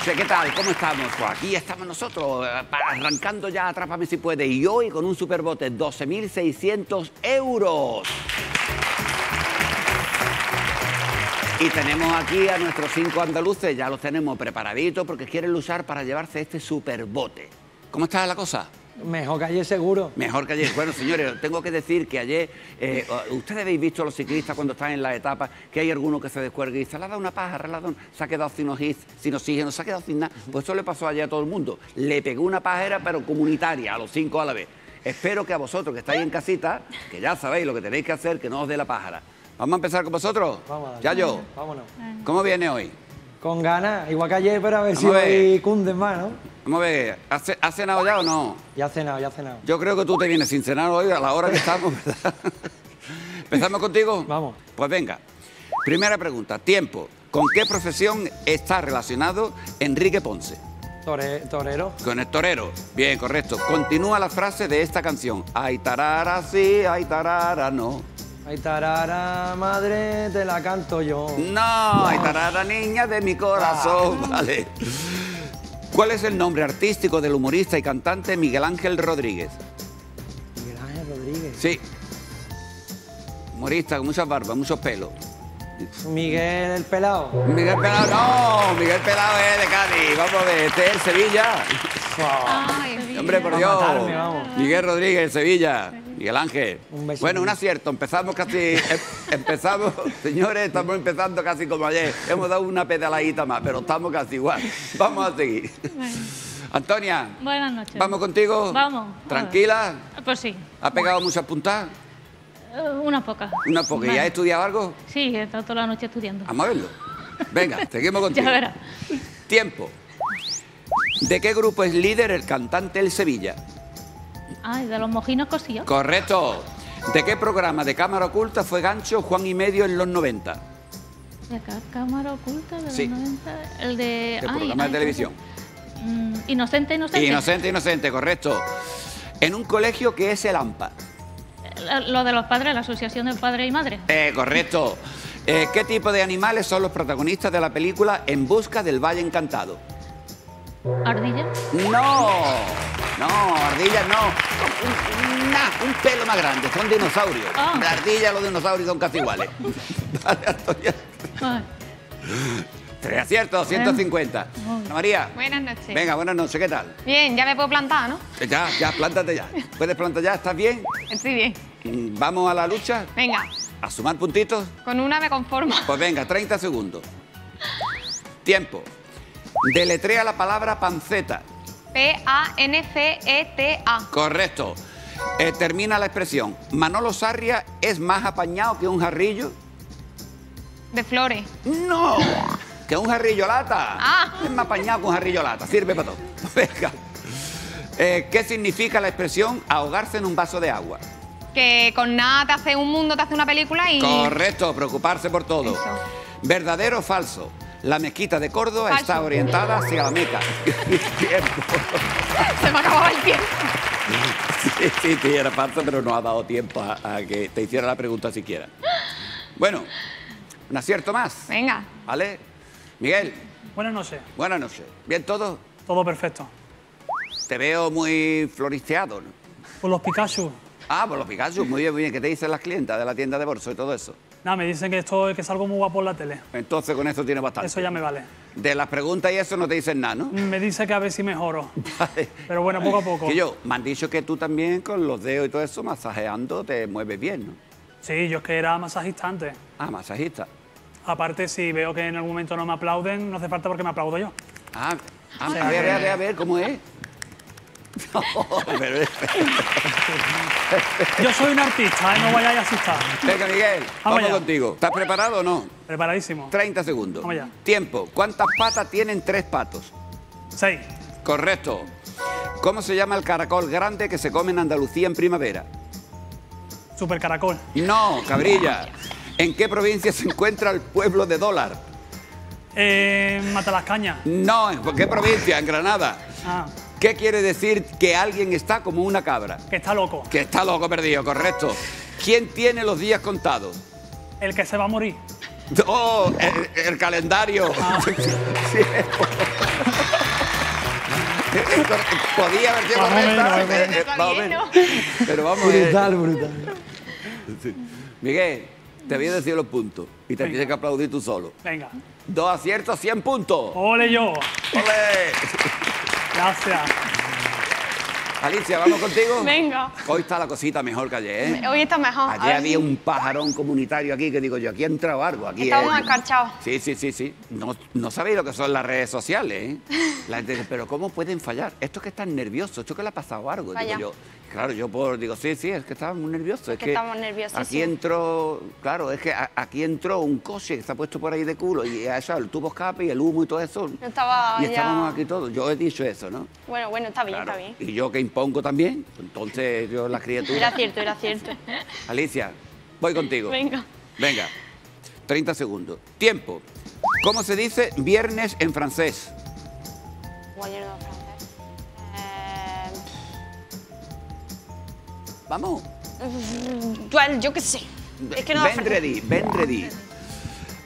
noches, ¿qué tal? ¿Cómo estamos? Pues aquí estamos nosotros, arrancando ya Atrápame si puedes, y hoy con un superbote, 12.600 euros. Y tenemos aquí a nuestros 5 andaluces, ya los tenemos preparaditos porque quieren luchar para llevarse este superbote. ¿Cómo está la cosa? Mejor que ayer, seguro. Mejor que ayer. Bueno, señores, tengo que decir que ayer... ustedes habéis visto a los ciclistas cuando están en la etapa que hay alguno que se descuelga y dice, le ha dado una paja, reladón, se ha quedado sin oxígeno, se ha quedado sin nada. Pues eso le pasó ayer a todo el mundo. Le pegó una pajera, pero comunitaria, a los 5 a la vez. Espero que a vosotros, que estáis en casita, que ya sabéis lo que tenéis que hacer, que no os dé la pájara. ¿Vamos a empezar con vosotros? Vámonos. Yayo. Vámonos. ¿Cómo viene hoy? Con ganas, igual que ayer, pero a ver si hoy cunden más, ¿no? Vamos a ver, ¿has cenado ya o no? Ya he cenado, ya he cenado. Yo creo que tú te vienes sin cenar hoy a la hora que estamos, ¿verdad? ¿Empezamos contigo? Vamos. Pues venga. Primera pregunta, tiempo. ¿Con qué profesión está relacionado Enrique Ponce? Torero. Con el torero. Bien, correcto. Continúa la frase de esta canción. Ay, tarara, sí, ay, tarara, no. Ay, tarara, madre, te la canto yo. No, ay, tarara, niña de mi corazón. Ah. Vale. ¿Cuál es el nombre artístico del humorista y cantante Miguel Ángel Rodríguez? ¿Miguel Ángel Rodríguez? Sí. Humorista con muchas barbas, muchos pelos. ¿Miguel el Pelao? Miguel Pelao, no. Miguel Pelao es de Cádiz. Vamos a ver, este es el Sevilla. Ay, hombre, por Dios. Miguel Rodríguez, Sevilla. Miguel Ángel. Un bueno, un acierto. Empezamos casi... Empezamos, señores, estamos empezando casi como ayer. Hemos dado una pedaladita más, pero estamos casi igual. Vamos a seguir. Bueno. Antonia. Buenas noches. ¿Vamos contigo? Vamos. ¿Tranquila? Pues sí. ¿Ha pegado muchas puntadas? Unas pocas. ¿Unas pocas? Vale. ¿Y has estudiado algo? Sí, he estado toda la noche estudiando. Vamos a verlo. Venga, seguimos contigo. Ya verás. Tiempo. ¿De qué grupo es líder el cantante El Sevilla? Ay, de los Mojinos Cosidos. Correcto. ¿De qué programa de Cámara Oculta fue gancho Juan y Medio en los 90? ¿De Cámara Oculta de los 90? El de... El programa de televisión. Inocente, inocente. Inocente, inocente, correcto. En un colegio que es el AMPA. Lo de los padres, la asociación de padres y madres. Correcto. ¿Qué tipo de animales son los protagonistas de la película En busca del Valle Encantado? ¿Ardilla? No, ardillas no. Un pelo más grande, son dinosaurios. Oh. La ardilla y los dinosaurios son casi iguales. Vale, Antonia. Ay. 3 aciertos, 150. Ana María. Buenas noches. Venga, buenas noches, ¿qué tal? Bien, ya me puedo plantar, ¿no? Ya, plántate ya. ¿Puedes plantar ya? ¿Estás bien? Estoy bien. ¿Vamos a la lucha? Venga. ¿A sumar puntitos? Con una me conformo. Pues venga, 30 segundos. Tiempo. Deletrea la palabra panceta. P-A-N-C-E-T-A. Correcto. Termina la expresión. ¿Manolo Sarria es más apañado que un jarrillo? De flores. ¡No! Que un jarrillo lata. Ah. Es más apañado que un jarrillo lata. Sirve para todo. Venga. ¿Qué significa la expresión ahogarse en un vaso de agua? Que con nada te hace un mundo, te hace una película y... Correcto, preocuparse por todo. Eso. ¿Verdadero o falso? La mezquita de Córdoba falso. Está orientada hacia la Meca. Se me acababa el tiempo. Sí, era falso, pero no ha dado tiempo a que te hiciera la pregunta siquiera. Bueno, un acierto más. Venga. ¿Vale? Miguel. Buenas noches. Buenas noches. ¿Bien todo? Todo perfecto. Te veo muy floristeado, ¿no? Por los Pikachu. Ah, por los Pikachu. Muy bien, muy bien. ¿Qué te dicen las clientas de la tienda de bolso y todo eso? Nada, me dicen que salgo muy guapo en la tele. Entonces con eso tiene bastante. Eso ya me vale. De las preguntas y eso no te dicen nada, ¿no? Me dice que a ver si mejoro. Vale. Pero bueno, poco a poco. Y yo, me han dicho que tú también con los dedos y todo eso, masajeando, te mueves bien, ¿no? Sí, yo es que era masajista antes. Ah, masajista. Aparte, si veo que en algún momento no me aplauden, no hace falta porque me aplaudo yo. A ver, ¿cómo es? No, pero... Yo soy un artista, no vayáis a asustar. Venga, Miguel, vamos contigo. ¿Estás preparado o no? Preparadísimo. 30 segundos. Vamos allá. Tiempo. ¿Cuántas patas tienen 3 patos? 6. Correcto. ¿Cómo se llama el caracol grande que se come en Andalucía en primavera? Supercaracol. No, cabrilla. ¿En qué provincia se encuentra el pueblo de Dólar? Matalascañas. No, ¿en qué provincia? En Granada. Ah. ¿Qué quiere decir que alguien está como una cabra? Que está loco. Que está loco perdido, correcto. ¿Quién tiene los días contados? El que se va a morir. ¡Oh! El calendario. Ah. Podía haber sido más o menos. Pero vamos. Brutal, brutal. Sí. Miguel, te voy a decir los puntos y te tienes que aplaudir tú solo. Venga. 2 aciertos, 100 puntos. ¡Ole yo! ¡Ole! Gracias. Alicia, ¿vamos contigo? Venga. Hoy está la cosita mejor que ayer, ¿eh? Hoy está mejor. Ayer había un pajarón comunitario aquí que digo yo, aquí ha entrado algo. Aquí estamos escarchados. Sí, sí, sí, sí. No sabéis lo que son las redes sociales, ¿eh? La gente dice, pero ¿cómo pueden fallar? Esto que están nerviosos, esto que le ha pasado algo. Digo yo, claro, yo puedo, digo, sí, sí, es que estábamos muy nerviosos. Es que estamos nerviosos. Aquí entró, claro, es que aquí entró un coche que se ha puesto por ahí de culo y ha echado el tubo escape y el humo y todo eso. Yo estaba y estábamos aquí todos. Yo he dicho eso, ¿no? Bueno, está bien, claro, está bien. Y yo que pongo también, entonces yo las criaturas... Era cierto, era cierto. Alicia, voy contigo. Venga. Venga, 30 segundos. Tiempo. ¿Cómo se dice viernes en francés? Guayerdo en francés. Vamos. Yo qué sé. Es que no vendredi, vendredi.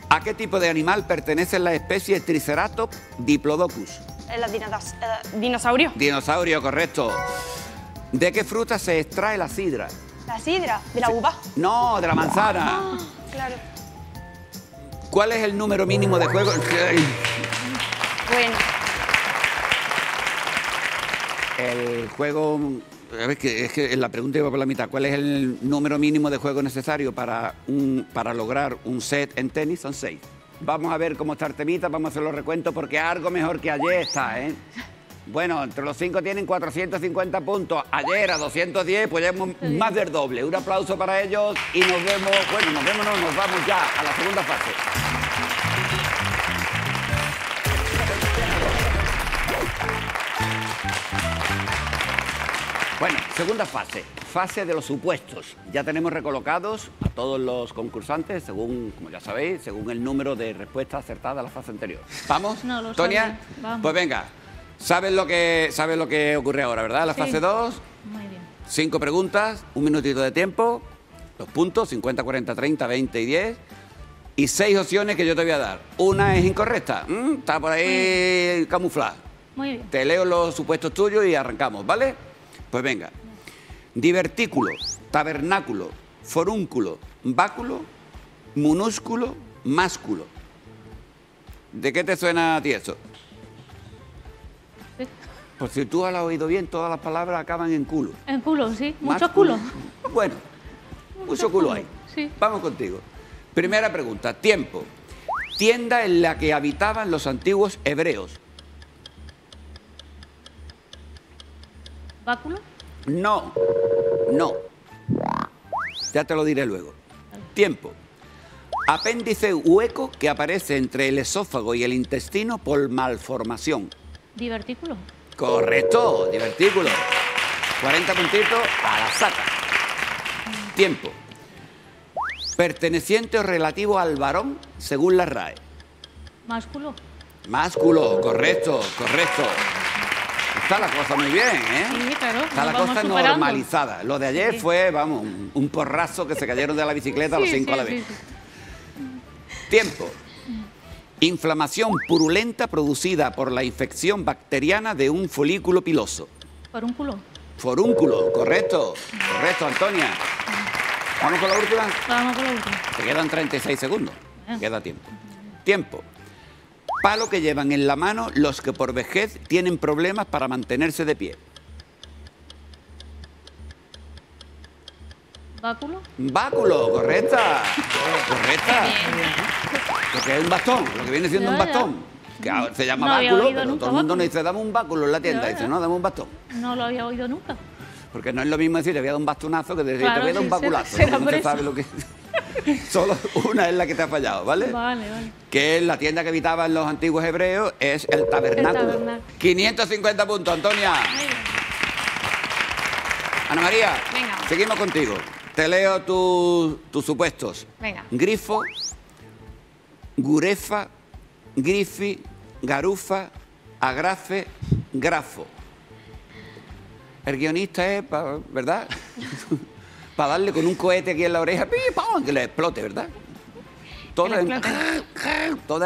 ¿A qué tipo de animal pertenecen las especies Triceratops, Diplodocus? Los dinosaurios. Dinosaurio, correcto. ¿De qué fruta se extrae la sidra? ¿La sidra? ¿De la uva? No, de la manzana. Ah, claro. ¿Cuál es el número mínimo de juegos? Bueno. El juego... Es que la pregunta iba por la mitad. ¿Cuál es el número mínimo de juego necesario para lograr un set en tenis? Son 6. Vamos a ver cómo está Artemita, vamos a hacer los recuentos porque algo mejor que ayer está, ¿eh? Bueno, entre los 5 tienen 450 puntos. Ayer a 210, pues ya hemos más del doble. Un aplauso para ellos y nos vemos, bueno, nos vemos, no, nos vamos ya a la segunda fase. Bueno, segunda fase, fase de los supuestos. Ya tenemos recolocados a todos los concursantes, según, como ya sabéis, según el número de respuestas acertadas a la fase anterior. ¿Vamos? No, lo Tonia, vamos. Pues venga, sabes lo que ocurre ahora, ¿verdad? La fase 2, muy bien. 5 preguntas, un minutito de tiempo, los puntos, 50, 40, 30, 20 y 10, y 6 opciones que yo te voy a dar. Una es incorrecta, está por ahí camuflada. Muy bien. Te leo los supuestos tuyos y arrancamos, ¿vale? Pues venga, divertículo, tabernáculo, forúnculo, báculo, minúsculo, másculo. ¿De qué te suena a ti eso? Sí. Pues si tú has oído bien, todas las palabras acaban en culo. En culo, sí. Mucho culo. Bueno, mucho culo hay. Sí. Vamos contigo. Primera pregunta, tiempo. Tienda en la que habitaban los antiguos hebreos. ¿Báculo? No, no. Ya te lo diré luego. Tiempo. Apéndice hueco que aparece entre el esófago y el intestino por malformación. ¿Divertículo? Correcto, divertículo. 40 puntitos a la saca. Tiempo. Perteneciente o relativo al varón según la RAE. ¿Másculo? Másculo, correcto, correcto. Está la cosa muy bien, ¿eh? Sí, claro. Está la cosa normalizada. Lo de ayer fue, vamos, un porrazo que se cayeron de la bicicleta a los 5 a la vez. Tiempo. Inflamación purulenta producida por la infección bacteriana de un folículo piloso. Forúnculo. Forúnculo, correcto. Correcto, Antonia. ¿Vamos con la última? Vamos con la última. Te quedan 36 segundos. Queda tiempo. Tiempo. Palo que llevan en la mano los que por vejez tienen problemas para mantenerse de pie. ¿Báculo? Báculo, correcta. Correcta. Porque es un bastón, lo que viene siendo un bastón. Que ahora se llama báculo, pero todo el mundo nos dice, dame un báculo en la tienda. Y dice, no, dame un bastón. No lo había oído nunca. Porque no es lo mismo decir, te voy a dar un bastonazo que decir, te voy a dar un baculazo. No se sabe lo que... Solo una es la que te ha fallado, ¿vale? Vale, vale. Que la tienda que habitaban los antiguos hebreos es el tabernáculo. 550 puntos, Antonia. Venga. Ana María, venga, seguimos contigo. Te leo tus supuestos. Venga. Grifo, gurefa, grifi, garufa, agrafe, grafo. El guionista es, ¿verdad? Para darle con un cohete aquí en la oreja, ¡pam!, que le explote, ¿verdad? Todas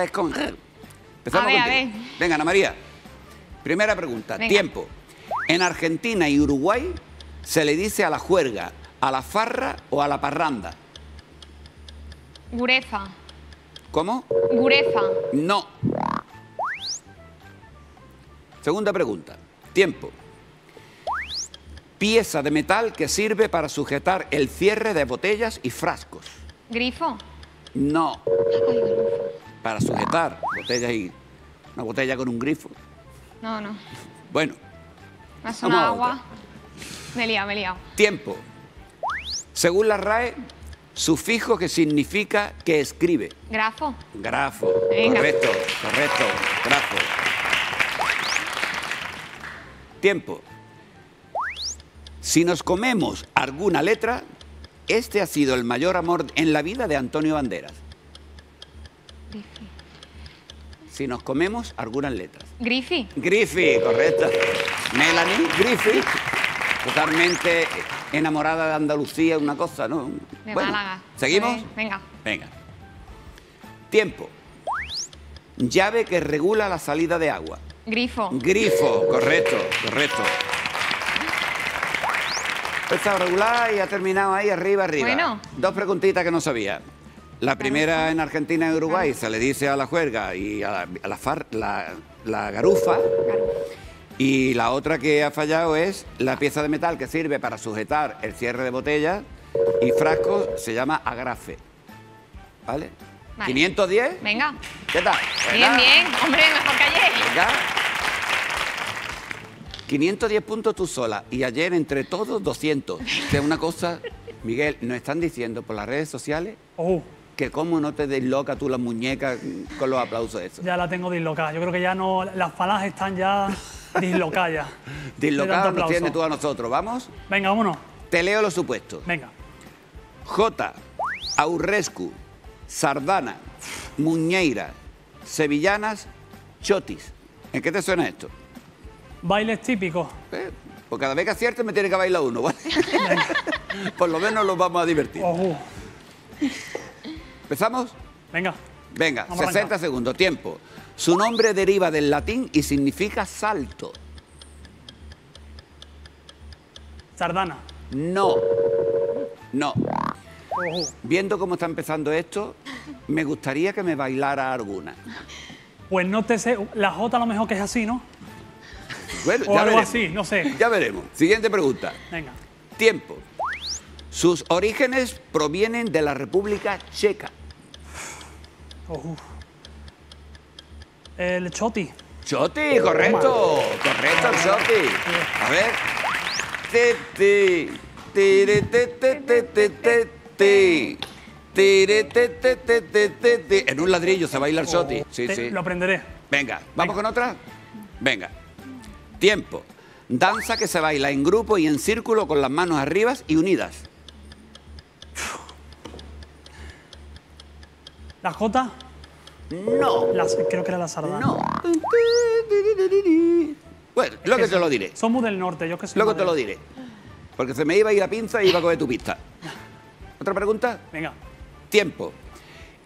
es con... Empezamos contigo. Venga, Ana María. Primera pregunta, venga. Tiempo. En Argentina y Uruguay se le dice a la juerga, a la farra o a la parranda. Gureza. ¿Cómo? Gureza. No. Segunda pregunta, tiempo. Pieza de metal que sirve para sujetar el cierre de botellas y frascos. ¿Grifo? No. Para sujetar botellas y... Una botella con un grifo. No, no. Bueno. Me ha sonado agua. Me he liado, me he liado. Tiempo. Según la RAE, sufijo que significa que escribe. Grafo. Grafo. Venga. Correcto, correcto. Grafo. Tiempo. Si nos comemos alguna letra, este ha sido el mayor amor en la vida de Antonio Banderas. Griffy. Si nos comemos algunas letras. Griffy. Griffy, correcto. Melanie Griffy, totalmente enamorada de Andalucía, una cosa, ¿no? De bueno, Málaga. ¿Seguimos? Venga. Venga. Tiempo. Llave que regula la salida de agua. Grifo. Grifo, correcto, correcto. Está regular y ha terminado ahí arriba, arriba. Bueno. Dos preguntitas que no sabía. La primera, en Argentina y Uruguay se le dice a la juerga y a la garufa. Y la otra que ha fallado es la pieza de metal que sirve para sujetar el cierre de botellas y frascos, se llama agrafe. ¿Vale? Vale. 510. Venga. ¿Qué tal? Bien, bien. Hombre, mejor que ayer. Venga. 510 puntos tú sola y ayer entre todos 200. Es una cosa, Miguel, nos están diciendo por las redes sociales que cómo no te disloca tú las muñecas con los aplausos esos. Ya la tengo dislocada, yo creo que ya no, las falanges están ya dislocadas. Dislocadas nos tienes tú a nosotros, ¿vamos? Venga, vámonos. Te leo los supuestos. Venga. J, Aurrescu, Sardana, Muñeira, Sevillanas, Chotis. ¿En qué te suena esto? Bailes típicos. Pues cada vez que aciertes me tiene que bailar uno, ¿vale? Por lo menos los vamos a divertir. ¿Empezamos? Venga. Venga, vamos 60 segundos, tiempo. Su nombre deriva del latín y significa salto. Sardana. No. No. Viendo cómo está empezando esto, me gustaría que me bailara alguna. Pues no te sé, la J a lo mejor que es así, ¿no? Bueno, o ya algo veremos. Así, no sé. Ya veremos. Siguiente pregunta. Venga. Tiempo. Sus orígenes provienen de la República Checa. El Choti. Choti, correcto. Correcto, el Choti. A ver. En un ladrillo se baila el Choti. Sí, sí. Lo aprenderé. Venga, ¿vamos con otra? Venga. Tiempo. Danza que se baila en grupo y en círculo con las manos arriba y unidas. ¿La Jota? No. Creo que era la Sardana. No. Bueno, es luego que te lo diré. Somos del norte, yo que soy. Luego te lo diré. Porque se me iba a ir la pinza y iba a coger tu pista. ¿Otra pregunta? Venga. Tiempo.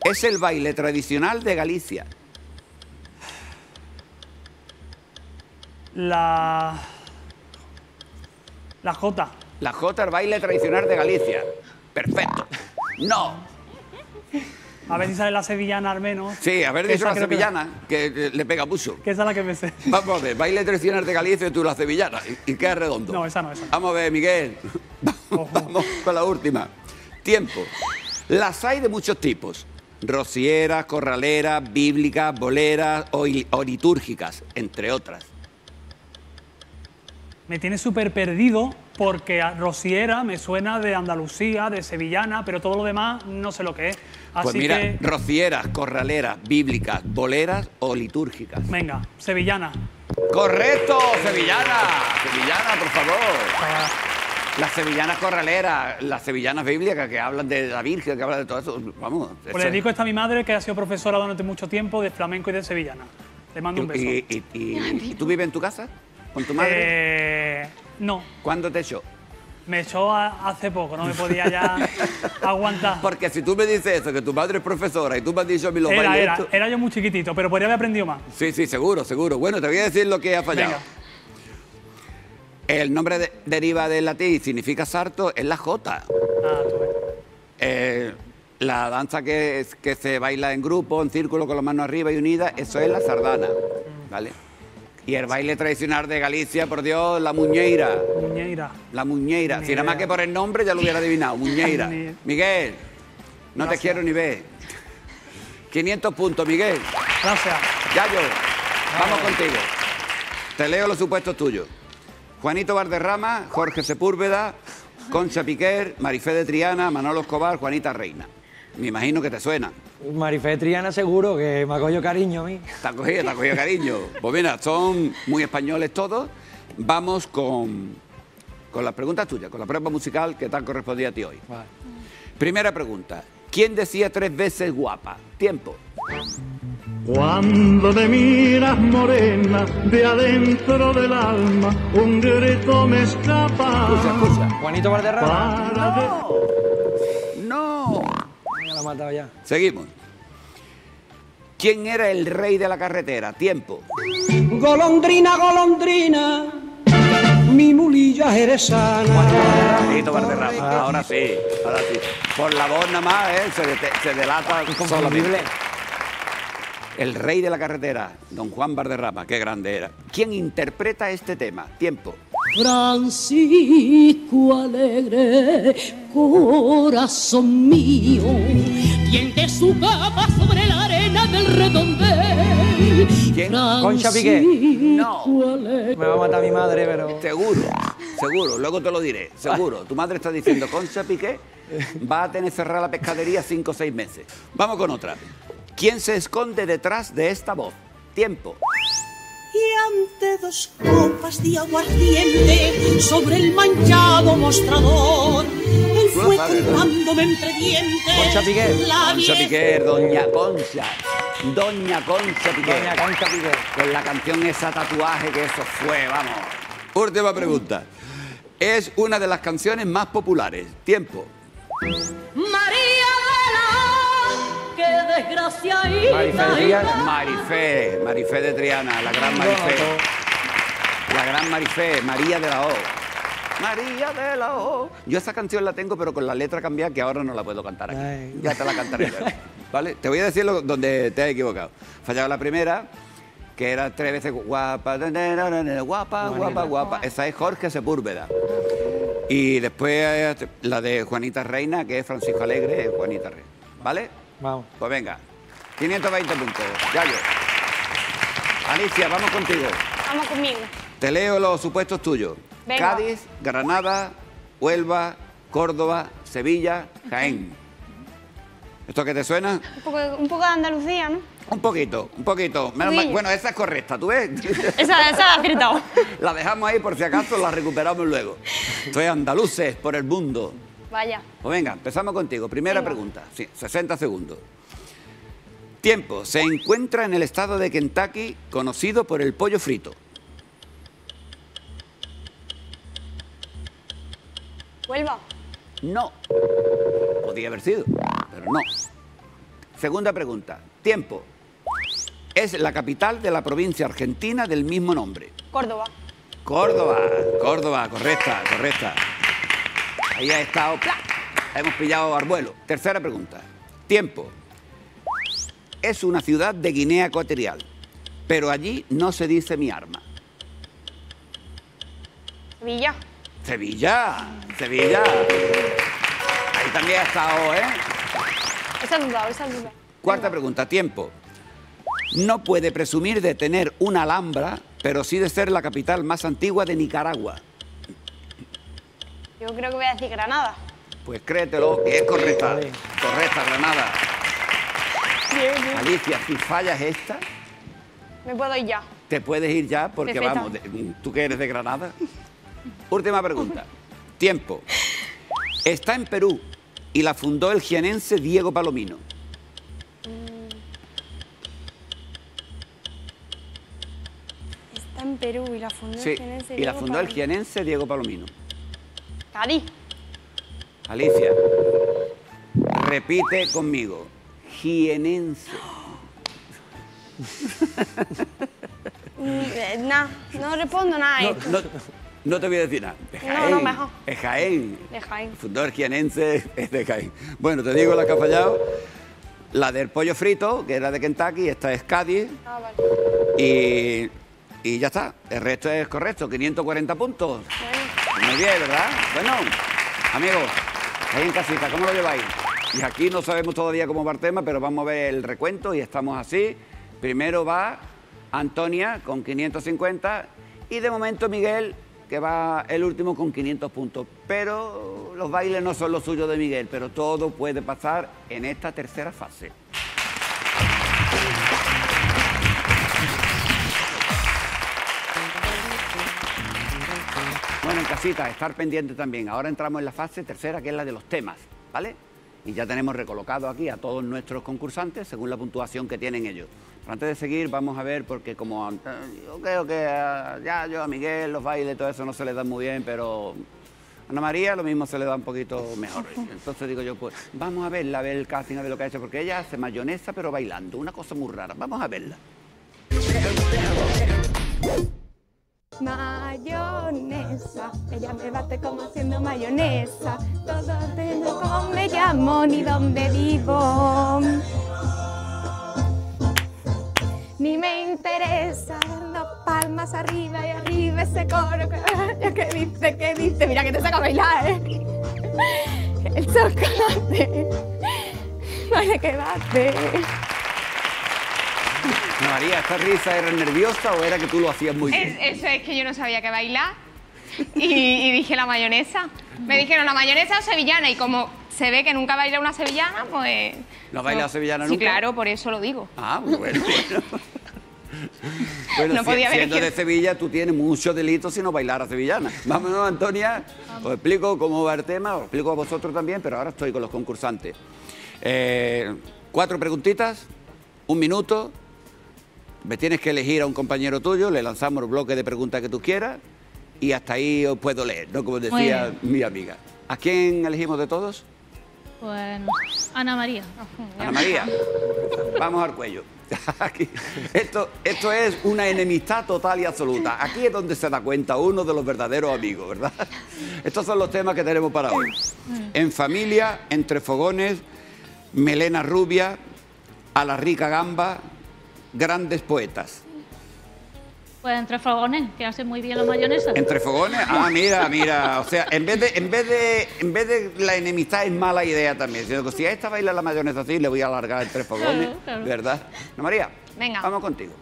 Es el baile tradicional de Galicia. La Jota. La Jota, el baile tradicional de Galicia. Perfecto. No. A ver si sale la sevillana al menos. Sí, a ver si sale la sevillana, que le pega mucho. Que esa es la que me sé. Vamos a ver, baile tradicional de Galicia y tú la sevillana. Y queda redondo. No, esa no, esa no. Vamos a ver, Miguel. Vamos con la última. Tiempo. Las hay de muchos tipos. Rocieras, corraleras, bíblicas, boleras o litúrgicas, entre otras. Me tiene súper perdido porque a Rociera me suena de Andalucía, de sevillana, pero todo lo demás no sé lo que es. Así pues mira, que... rocieras, corraleras, bíblicas, boleras o litúrgicas. Venga, sevillana. Correcto, sevillana. Sevillana, por favor. Las sevillanas corraleras, las sevillanas bíblicas que hablan de la Virgen, que hablan de todo eso. Vamos. Pues le dedico esta a mi madre que ha sido profesora durante mucho tiempo de flamenco y de sevillana. Le mando un beso. ¿Y tú vives en tu casa? ¿Con tu madre? No. ¿Cuándo te echó? Me echó hace poco, no me podía ya aguantar. Porque si tú me dices eso, que tu madre es profesora y tú me has dicho a mí lo fallo esto... Era yo muy chiquitito, pero podría haber aprendido más. Sí, sí, seguro, seguro. Bueno, te voy a decir lo que ha fallado. Venga. El nombre deriva del latín y significa sarto, es la jota. Ah, tú ves. La danza que se baila en grupo, en círculo, con las manos arriba y unidas, eso es la sardana, ¿vale? Y el baile tradicional de Galicia, por Dios, la muñeira. Muñeira. La muñeira. Si nada más que por el nombre ya lo hubiera adivinado. Muñeira. Miguel, no te quiero ni ver. 500 puntos, Miguel. Gracias. Yayo, vamos contigo. Te leo los supuestos tuyos. Juanito Valderrama, Jorge Sepúlveda, Concha Piquer, Marifé de Triana, Manolo Escobar, Juanita Reina. Me imagino que te suena. Marifé de Triana seguro, que me ha cogido cariño a mí. Te ha cogido cariño. Pues mira, son muy españoles todos. Vamos con las preguntas tuyas, con la prueba musical que tan correspondía a ti hoy. Vale. Primera pregunta. ¿Quién decía 3 veces guapa? Tiempo. Cuando te miras morena, de adentro del alma, un grito me escapa. Escucha, escucha. Juanito Valderrama. No. Me lo he matado ya. Seguimos. ¿Quién era el rey de la carretera? Tiempo. Golondrina, golondrina, mi mulilla jerezana. Juanito Valderrama. Ahora sí, ahora sí. Por la voz nada más, se delata solamente. El rey de la carretera, don Juan Valderrama, qué grande era. ¿Quién interpreta este tema? Tiempo. Francisco alegre, corazón mío, tiende su capa sobre la arena del redondel. ¿Quién? Concha Piqué. No. Me va a matar mi madre, pero... Seguro, seguro, luego te lo diré, seguro. Tu madre está diciendo, Concha Piqué va a tener cerrada la pescadería 5 o 6 meses. Vamos con otra. ¿Quién se esconde detrás de esta voz? Tiempo. Y ante 2 copas de aguardiente, sobre el manchado mostrador, él fue cantándome entre dientes. Concha Piquer. Concha Piquer, doña Concha. Doña Concha Piquer. Doña Concha Piquer. Con la canción esa tatuaje que eso fue, vamos. Última pregunta. Es una de las canciones más populares. Tiempo. María. Marifé de Triana. Marifé, Marifé de Triana, la gran Marifé. La gran Marifé, María de la O. María de la O. Yo esa canción la tengo, pero con la letra cambiada, que ahora no la puedo cantar aquí. Ay. Ya te la cantaré. ¿Vale? ¿Vale? Te voy a decir donde te has equivocado. Fallaba la primera, que era 3 veces guapa, guapa, guapa, guapa. Esa es Jorge Sepúlveda. Y después la de Juanita Reina, que es Francisco Alegre, Juanita Reina. ¿Vale? Vamos. Pues venga, 520 puntos, Yayo. Alicia, vamos contigo. Vamos conmigo. Te leo los supuestos tuyos. Venga. Cádiz, Granada, Huelva, Córdoba, Sevilla, Jaén. ¿Esto qué te suena? Un poco de Andalucía, ¿no? Un poquito, un poquito. Menos mal, bueno, esa es correcta, ¿tú ves? Esa la has gritado. La dejamos ahí por si acaso, la recuperamos luego. Soy andaluces por el mundo. Vaya. Pues venga, empezamos contigo. Primera pregunta. Sí, 60 segundos. Tiempo. Se encuentra en el estado de Kentucky, conocido por el pollo frito. ¿Huelva? No. Podría haber sido, pero no. Segunda pregunta. Tiempo. Es la capital de la provincia argentina del mismo nombre. Córdoba. Córdoba. Córdoba, correcta, correcta. Ahí ha estado, ¡plá! Hemos pillado Arbuelo. Tercera pregunta. Tiempo. Es una ciudad de Guinea Ecuatorial, pero allí no se dice mi arma. Sevilla. Sevilla, Sevilla. Ahí también ha estado, ¿eh? Esa duda, esa duda. Cuarta pregunta. Tiempo. No puede presumir de tener una alhambra, pero sí de ser la capital más antigua de Nicaragua. Yo creo que voy a decir Granada. Pues créetelo, que es correcta. Correcta, Granada. Bien, bien. Alicia, si fallas esta... Me puedo ir ya. Te puedes ir ya porque, vamos, tú que eres de Granada. Última pregunta. Tiempo. Está en Perú y la fundó el jienense Diego Palomino. Está en Perú y la fundó el jienense Diego Palomino. Cari. Alicia, repite conmigo. Jienense. Nah, no respondo nada. No te voy a decir nada. De Jaén, no, mejor. Es Jaén. De Jaén. El fundador jienense es de Jaén. Bueno, te digo la que ha fallado. La del pollo frito, que era de Kentucky, esta es Cádiz. Ah, vale. Y ya está. El resto es correcto. 540 puntos. Bueno. Muy bien, ¿verdad? Bueno, amigos, ahí en casita, ¿cómo lo lleváis? Y aquí no sabemos todavía cómo va el tema, pero vamos a ver el recuento y estamos así. Primero va Antonia con 550 y de momento Miguel, que va el último con 500 puntos. Pero los bailes no son los suyos de Miguel, pero todo puede pasar en esta tercera fase. Bueno, en casita, estar pendiente también. Ahora entramos en la fase tercera, que es la de los temas, ¿vale? Y ya tenemos recolocado aquí a todos nuestros concursantes según la puntuación que tienen ellos. Pero antes de seguir vamos a ver, porque como yo creo que ya yo a Miguel los bailes, todo eso no se les da muy bien, pero a Ana María lo mismo se le da un poquito mejor. Entonces digo yo, pues vamos a ver el casting, a ver lo que ha hecho, porque ella hace mayonesa pero bailando, una cosa muy rara. Vamos a verla. Mayonesa, ella me bate como haciendo mayonesa. Todo de lo cómo me llamo ni dónde vivo, ni me interesa. Dos palmas arriba y arriba ese coro que dice, que dice. Mira que te saca a bailar, ¿eh? El chocolate, vale que bate. María, ¿esta risa era nerviosa o era que tú lo hacías muy bien? Eso es que yo no sabía que bailar y dije la mayonesa. Me dijeron la mayonesa o sevillana y como se ve que nunca baila una sevillana, pues... ¿No has bailado sevillana nunca? Sí, claro, por eso lo digo. Ah, bueno. Bueno, no podía siendo de Sevilla, tú tienes muchos delitos si no bailar a sevillana. Vámonos, Antonia. Os explico cómo va el tema, os explico a vosotros también, pero ahora estoy con los concursantes. 4 preguntitas, 1 minuto... Me tienes que elegir a un compañero tuyo, le lanzamos el bloque de preguntas que tú quieras y hasta ahí os puedo leer, ¿no? Como decía mi amiga. ¿A quién elegimos de todos? Bueno, Ana María. Ana María, vamos al cuello. Aquí. Esto es una enemistad total y absoluta. Aquí es donde se da cuenta uno de los verdaderos amigos, ¿verdad? Estos son los temas que tenemos para hoy. En familia, entre fogones, melena rubia, a la rica gamba... Grandes poetas. Pues entre fogones, que hace muy bien la mayonesa. ¿Entre fogones? Ah, mira, mira. O sea, en vez de la enemistad es mala idea también. Sino que si a esta baila la mayonesa así, le voy a alargar entre fogones. Claro, claro. ¿Verdad? Ana María, venga, vamos contigo.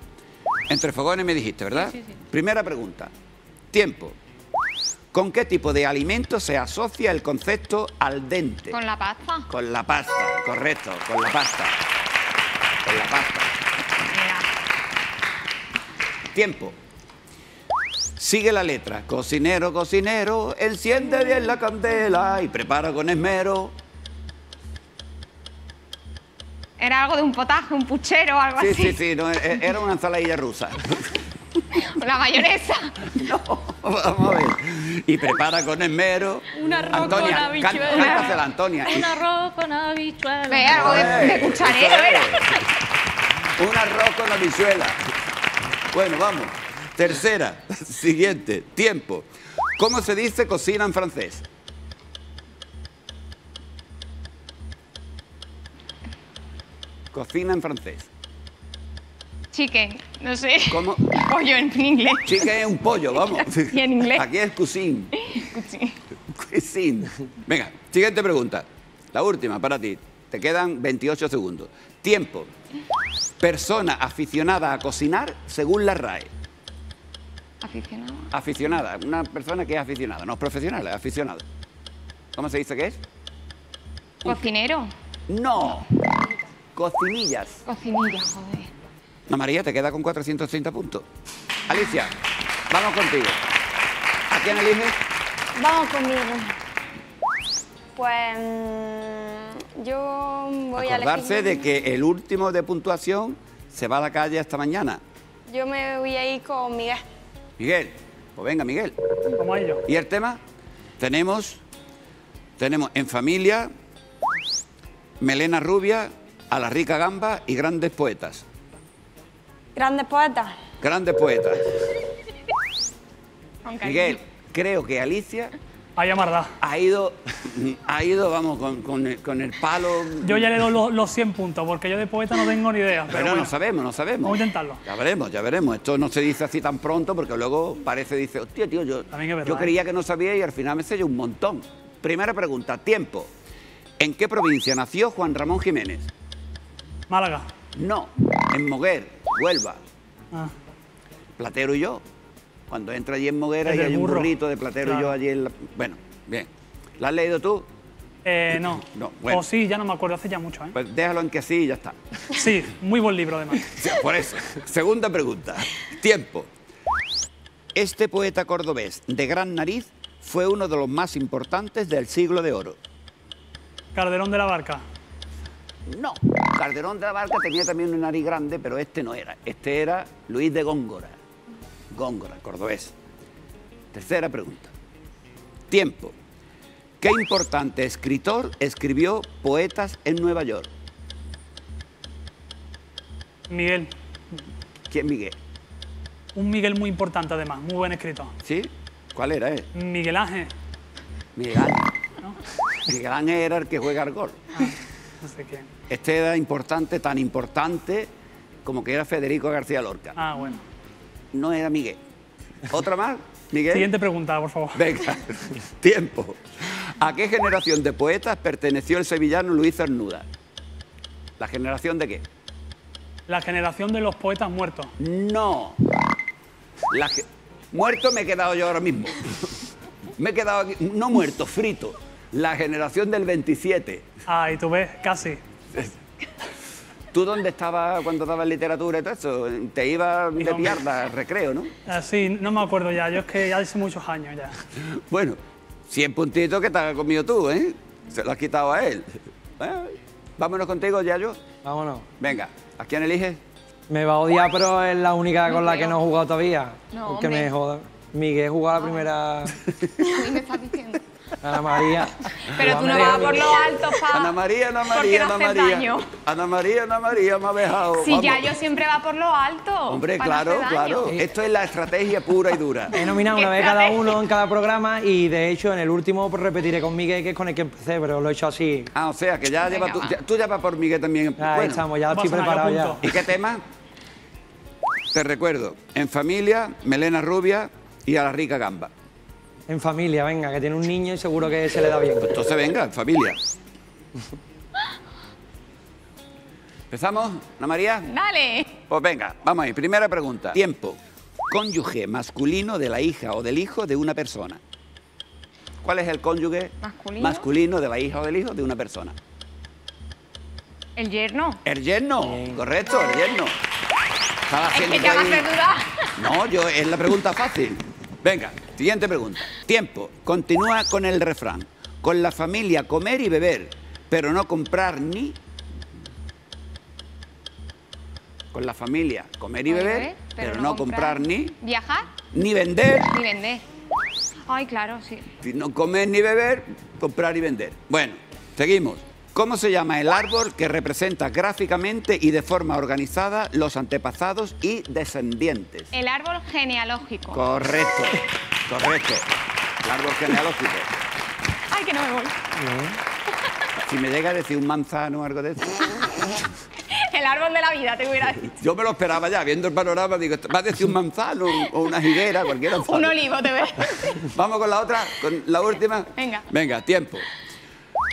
Entre fogones me dijiste, ¿verdad? Sí, sí. Primera pregunta. Tiempo. ¿Con qué tipo de alimento se asocia el concepto al dente? Con la pasta. Con la pasta, correcto, con la pasta. Con la pasta. Tiempo. Sigue la letra. Cocinero, cocinero, enciende bien la candela y prepara con esmero. Era algo de un potaje, un puchero, algo así. Sí, sí, sí, no, era una ensaladilla rusa. La mayonesa. No, vamos a ver. Y prepara con esmero. Un arroz con habichuela. Cántasela, Antonia. Un arroz con habichuela. Ve, algo de cucharero era. Un arroz con habichuela. Bueno, vamos. Tercera, siguiente, tiempo. ¿Cómo se dice cocina en francés? Cocina en francés. Chicken, no sé. ¿Cómo? Pollo en inglés. Chicken es un pollo, vamos. Y en inglés. Aquí es cuisine. Cuisine. Cuisine. Venga, siguiente pregunta. La última para ti. Te quedan 28 segundos. Tiempo. Persona aficionada a cocinar según la RAE. ¿Aficionada? Aficionada, una persona que es aficionada, no es profesional, es aficionada. ¿Cómo se dice que es? ¿Cocinero? No, cocinillas. Cocinillas, joder. No, María, te queda con 430 puntos. Alicia, vamos contigo. ¿A quién eliges? Vamos conmigo. Pues... yo voy a acordarse de que el último de puntuación se va a la calle hasta mañana. Yo me voy a ir con Miguel. Miguel, pues venga, Miguel. ¿Cómo ha ido? ¿Y el tema? Tenemos En familia, Melena Rubia, A la rica gamba y Grandes poetas. Grandes poetas. Grandes poetas. Okay. Miguel, creo que Alicia... Ha ido, vamos, con el palo... Yo ya le doy los 100 puntos, porque yo de poeta no tengo ni idea. Pero bueno, no sabemos. Vamos a intentarlo. Ya veremos. Esto no se dice así tan pronto, porque luego parece, dice, hostia, tío, yo creía que no sabía y al final me selló un montón. Primera pregunta, tiempo. ¿En qué provincia nació Juan Ramón Jiménez? Málaga. No, en Moguer, Huelva. Ah. Platero y yo. Cuando entra allí en Moguera y hay un burrito de Platero, claro. Y yo allí en la... Bueno, bien. ¿La has leído tú? No. Bueno. O sí, ya no me acuerdo, hace ya mucho, ¿eh? Pues déjalo en que sí y ya está. Sí, muy buen libro además. Sí, por eso. Segunda pregunta. Tiempo. Este poeta cordobés de gran nariz fue uno de los más importantes del siglo de oro. Calderón de la Barca. No. Calderón de la Barca tenía también una nariz grande, pero este no era. Este era Luis de Góngora. Góngora, cordobés. Tercera pregunta. Tiempo. ¿Qué importante escritor escribió Poetas en Nueva York? Miguel. ¿Quién Miguel? Un Miguel muy importante además, muy buen escritor. ¿Sí? ¿Cuál era él? Miguel Ángel. Miguel Ángel. ¿No? Miguel Ángel era el que juega al gol. Ah, no sé quién. Este era importante, tan importante como que era Federico García Lorca. Ah, bueno. No era Miguel. ¿Otra más, Miguel? Siguiente pregunta, por favor. Venga, tiempo. ¿A qué generación de poetas perteneció el sevillano Luis Cernuda? ¿La generación de qué? La generación de los poetas muertos. No. Muerto me he quedado yo ahora mismo. Me he quedado aquí, no muerto, frito. La generación del 27. Ah, y tú ves, casi. ¿Tú dónde estabas cuando dabas literatura y todo eso? Te ibas de mierda al recreo, ¿no? Sí, no me acuerdo ya. Yo es que ya hace muchos años ya. Bueno, 100 puntitos que te has comido tú, ¿eh? Se lo has quitado a él. Vámonos contigo, Yayo. Vámonos. Venga, ¿a quién eliges? Me va a odiar, pero es la única con la que no he jugado todavía. No, que me joda. Miguel jugó la primera... ¿Qué me estás diciendo? Ana María. Pero tú no vas por lo alto, pa. Ana María, me ha dejado. Si ya yo siempre va por lo alto. Hombre, claro, claro. Esto es la estrategia pura y dura. He nominado una vez cada uno en cada programa y de hecho en el último repetiré con Miguel, que es con el que empecé, pero lo he hecho así. Ah, o sea, que ya lleva tú ya vas por Miguel también. Ahí estamos, ya estoy preparado ya. ¿Y qué tema? Te recuerdo, En familia, Melena Rubia y A la rica gamba. En familia, venga, que tiene un niño y seguro que se le da bien. Pues entonces venga, En familia. ¿Empezamos, Ana María? Dale. Pues venga, vamos ahí. Primera pregunta. Tiempo. Cónyuge masculino de la hija o del hijo de una persona. ¿Cuál es el cónyuge masculino de la hija o del hijo de una persona? El yerno. El yerno, bien. Correcto, el yerno. Es que ya vas a durar. No, es la pregunta fácil. Venga, siguiente pregunta. Tiempo. Continúa con el refrán. Con la familia comer y beber, pero no comprar ni... Con la familia comer y beber, pero no comprar ni... Viajar. Ni vender. Ni vender. Ay, claro, sí. Si no comer ni beber, comprar y vender. Bueno, seguimos. ¿Cómo se llama el árbol que representa gráficamente y de forma organizada los antepasados y descendientes? El árbol genealógico. Correcto, correcto. El árbol genealógico. Ay, que no me voy. Si me llega a decir un manzano o algo de eso. El árbol de la vida, te hubiera dicho. Yo me lo esperaba ya, viendo el panorama, digo, va a decir un manzano o una higuera, cualquier manzano. Un olivo, te veo. Vamos con la otra, con la última. Venga. Venga, tiempo.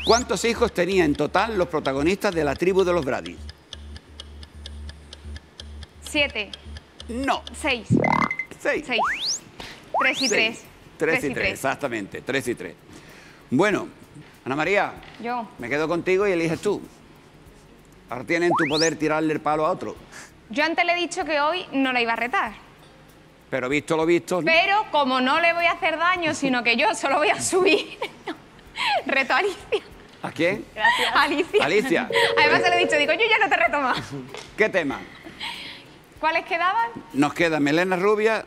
¿Cuántos hijos tenían en total los protagonistas de La tribu de los Brady? 7. No. 6. 6. 6. 3 y 3. 3 y 3, exactamente. 3 y 3. Bueno, Ana María. Yo. Me quedo contigo y eliges tú. Ahora tienes en tu poder tirarle el palo a otro. Yo antes le he dicho que hoy no la iba a retar. Pero visto lo visto... Pero como no le voy a hacer daño, sino que yo solo voy a subir... Reto a Alicia. ¿A quién? Gracias. Alicia. Alicia. Además se lo he dicho, digo, yo ya no te reto más. ¿Qué tema? ¿Cuáles quedaban? Nos queda Melena Rubia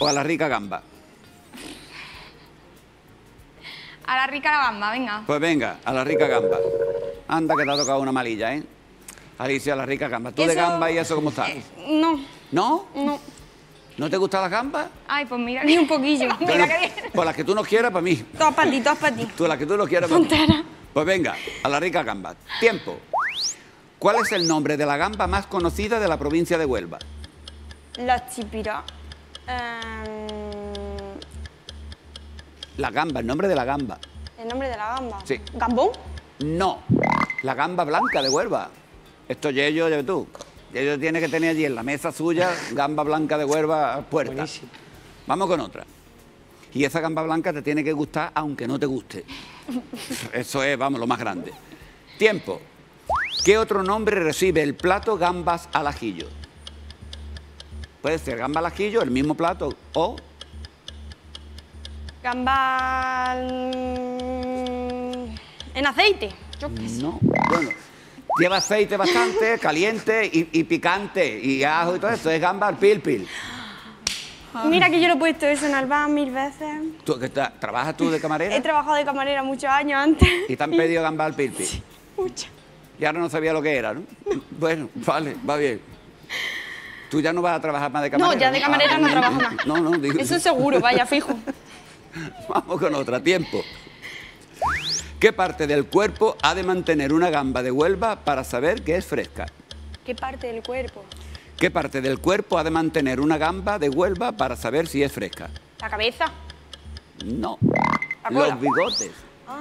o A la rica gamba. A la rica la gamba, venga. Pues venga, a la rica gamba. Anda que te ha tocado una malilla, ¿eh? Alicia, a la rica gamba. ¿Tú eso... de gamba y eso cómo estás? No. ¿No? No. ¿No te gustan las gambas? Ay, pues mira, ni un poquillo. Mira que bien. Pues las que tú no quieras, para mí. Todas para ti, todas para ti. Tú las que tú no quieras, para mí. Pues venga, a la rica gamba. Tiempo. ¿Cuál es el nombre de la gamba más conocida de la provincia de Huelva? La chipirá. La gamba, el nombre de la gamba. ¿El nombre de la gamba? Sí. ¿Gambón? No. La gamba blanca de Huelva. Esto Yello, ya tú. Yello tiene que tener allí en la mesa suya gamba blanca de Huelva puerta. Buenísimo. Vamos con otra. Y esa gamba blanca te tiene que gustar aunque no te guste. Eso es, vamos, lo más grande. Tiempo. ¿Qué otro nombre recibe el plato gambas al ajillo? Puede ser gamba al ajillo, el mismo plato, o... Gamba... en aceite. Yo qué sé. No, bueno, lleva aceite bastante, caliente y picante, y ajo y todo eso, es gamba al pilpil. Mira que yo lo he puesto eso en Alba 1000 veces. ¿Tú, que trabajas tú de camarera? He trabajado de camarera muchos años antes. ¿Y te han pedido gamba al pilpil? Sí, muchas. Y ahora no sabía lo que era, ¿no? Bueno, vale, va bien. ¿Tú ya no vas a trabajar más de camarera? No, ya de camarera no trabajo más. No, no, digo... Eso es seguro, vaya, fijo. Vamos con otra, tiempo. ¿Qué parte del cuerpo ha de mantener una gamba de Huelva para saber que es fresca? ¿Qué parte del cuerpo? ¿Qué parte del cuerpo ha de mantener una gamba de Huelva para saber si es fresca? ¿La cabeza? No. ¿La cola? Los bigotes. Ah.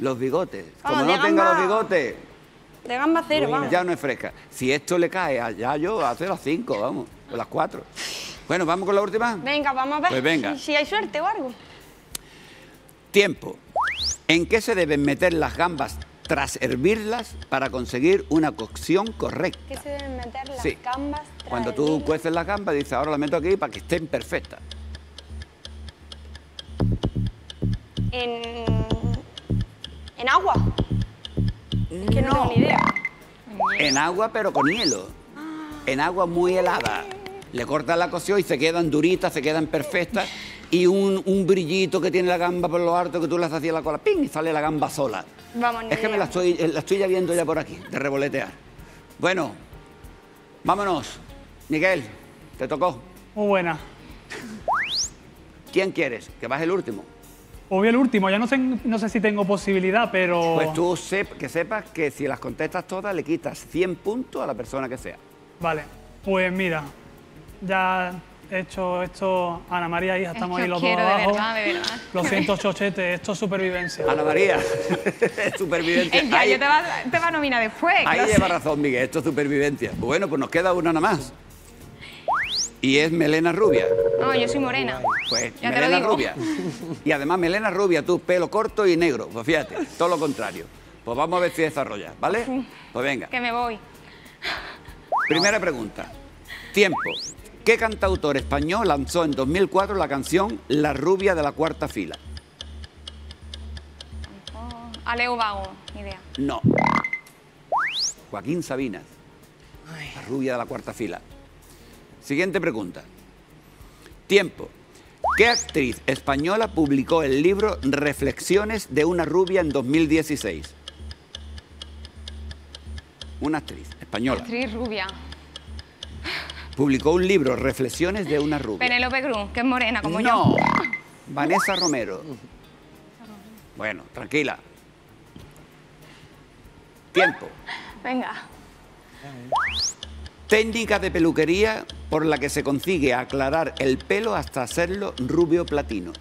Los bigotes. Vamos, como no gamba... tenga los bigotes... De gamba cero, vamos. Ya no es fresca. Si esto le cae allá yo, hace las 5, vamos, o las 4. Bueno, ¿vamos con la última? Venga, vamos a ver pues venga. Si hay suerte o algo. Tiempo. ¿En qué se deben meter las gambas tras hervirlas para conseguir una cocción correcta? ¿Qué se deben meter las sí. gambas tras cuando tú hervirlas? Cueces las gambas, dices, ahora las meto aquí para que estén perfectas. ¿En agua? Es que no tengo ni idea. En agua, pero con hielo. Ah. En agua muy helada. Le cortas la cocción y se quedan duritas, se quedan perfectas. Y un brillito que tiene la gamba por lo harto que tú le haces así en la cola, ¡ping! Y sale la gamba sola. Vamos, es que me la estoy ya viendo ya por aquí, de revolotear. Bueno, vámonos. Miguel, te tocó. Muy buena. ¿Quién quieres? Que vas el último. Obvio el último, ya no sé si tengo posibilidad, pero... Pues tú que sepas que si las contestas todas le quitas 100 puntos a la persona que sea. Vale, pues mira, ya he hecho esto, Ana María, hija, estamos ahí los dos abajo. De verdad. Los 100 chochetes, esto es supervivencia. Ana María, supervivencia. Es que ahí, te va a nominar después. Ahí lleva razón, Miguel, esto es supervivencia. Bueno, pues nos queda una nada más. Y es melena rubia. No, yo soy morena. Pues ya melena rubia. Y además melena rubia, tú, pelo corto y negro. Pues fíjate, todo lo contrario. Pues vamos a ver si desarrollas, ¿vale? Pues venga. Que me voy. Primera pregunta. Tiempo. ¿Qué cantautor español lanzó en 2004 la canción La rubia de la cuarta fila? Aleu Vago, ni idea. No. Joaquín Sabinas. La rubia de la cuarta fila. Siguiente pregunta. Tiempo. ¿Qué actriz española publicó el libro Reflexiones de una rubia en 2016? Una actriz española. Actriz rubia. Publicó un libro Reflexiones de una rubia. Penélope Cruz, que es morena como yo. No. Vanessa Romero. Bueno, tranquila. Tiempo. Venga. Técnica de peluquería por la que se consigue aclarar el pelo hasta hacerlo rubio platino.